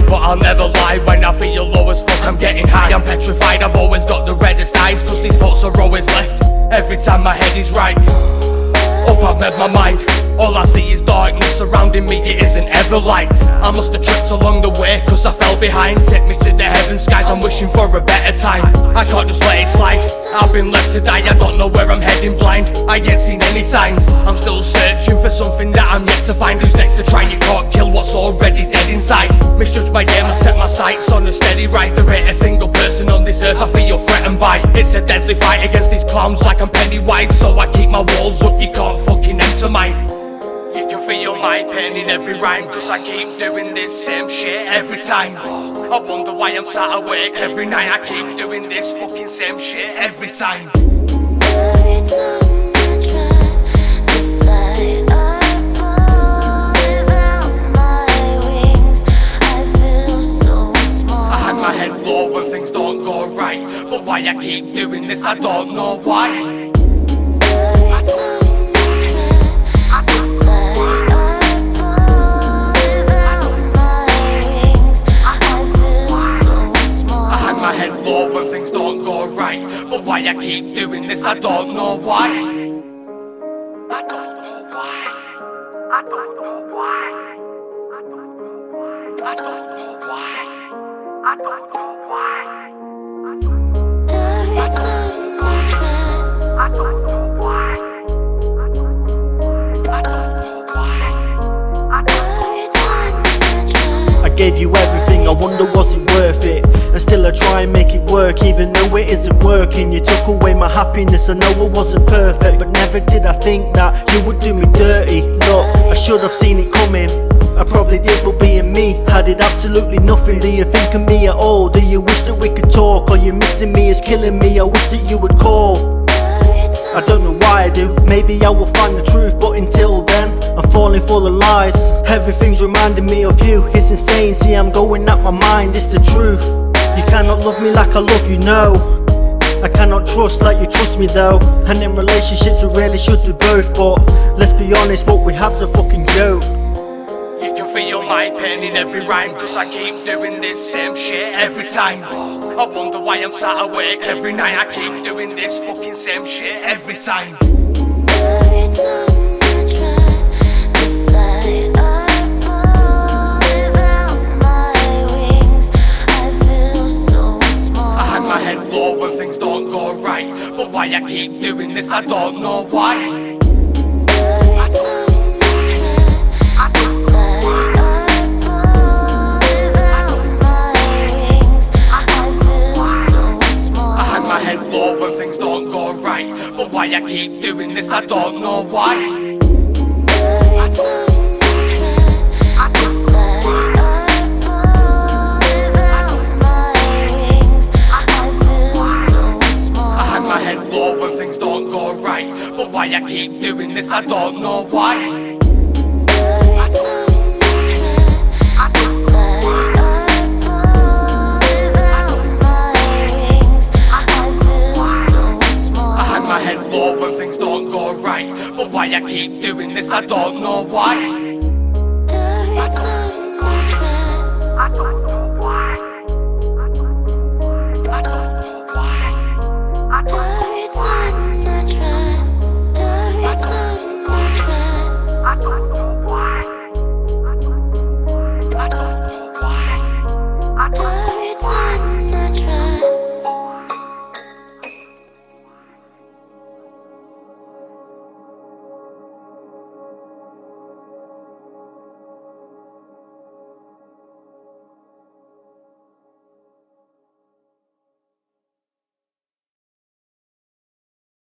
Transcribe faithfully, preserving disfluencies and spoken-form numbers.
pride, but I'll never lie. When I feel low as fuck, I'm getting high. I'm petrified, I've always got the reddest eyes, cause these thoughts are always left every time my head is right. Up I've met my mind, all I see is darkness surrounding me, it isn't ever light. I must have tripped along the way, cause I fell behind. Take me to the heaven skies, I'm wishing for a better time. I can't just let it slide, I've been left to die. I don't know where I'm heading blind, I ain't seen any signs. I'm still searching for something that I'm yet to find. Who's next to try? You can't kill what's already dead inside. Misjudged my game, I set my sights on a steady rise. There ain't a single person on this earth I feel threatened by. It's a deadly fight against these clowns like I'm Pennywise. So I keep my walls up, you can't fucking enter mine. You can feel my pain in every rhyme, cause I keep doing this same shit every time. I wonder why I'm sat awake every night. I keep doing this fucking same shit every time. Every time I try to fly up without my wings, I feel so small. I hang my head low when things don't go right, but why I keep doing this, I don't know why. When things don't go right, but why I keep doing this, I don't know why. I don't know why. I don't know why. I don't know why. I don't know why. Every time I try, I don't know why. I don't know why. Every time I try, I gave you everything, I wonder was it worth it? And still I try and make it work, even though it isn't working. You took away my happiness, I know I wasn't perfect, but never did I think that you would do me dirty. Look, I should have seen it coming, I probably did, but being me, I did absolutely nothing. Do you think of me at all? Do you wish that we could talk? Are you missing me? It's killing me, I wish that you would call. I don't know why I do, maybe I will find the truth, but until then I'm falling for the lies. Everything's reminding me of you, it's insane, see I'm going at my mind, it's the truth. You cannot love me like I love you, no. I cannot trust like you trust me though. And in relationships we really should do both, but let's be honest, what we have's a fucking joke. You can feel my pain in every rhyme, cause I keep doing this same shit every time. I wonder why I'm sat awake every night. I keep doing this fucking same shit every time. Every time I try to fly up, when things don't go right, but why I keep doing this, I don't know why. Every time I try, I can fly up without my wings, I feel so small. I hang my head low when things don't go right, but why I keep doing this, I don't know why. Every time I try, I can fly up. When things don't go right, but why I keep doing this, I don't know why. Every time I try, I can fly up without my wings, I feel so small. I hang my head low when things don't go right, but why I keep doing this, I don't know why.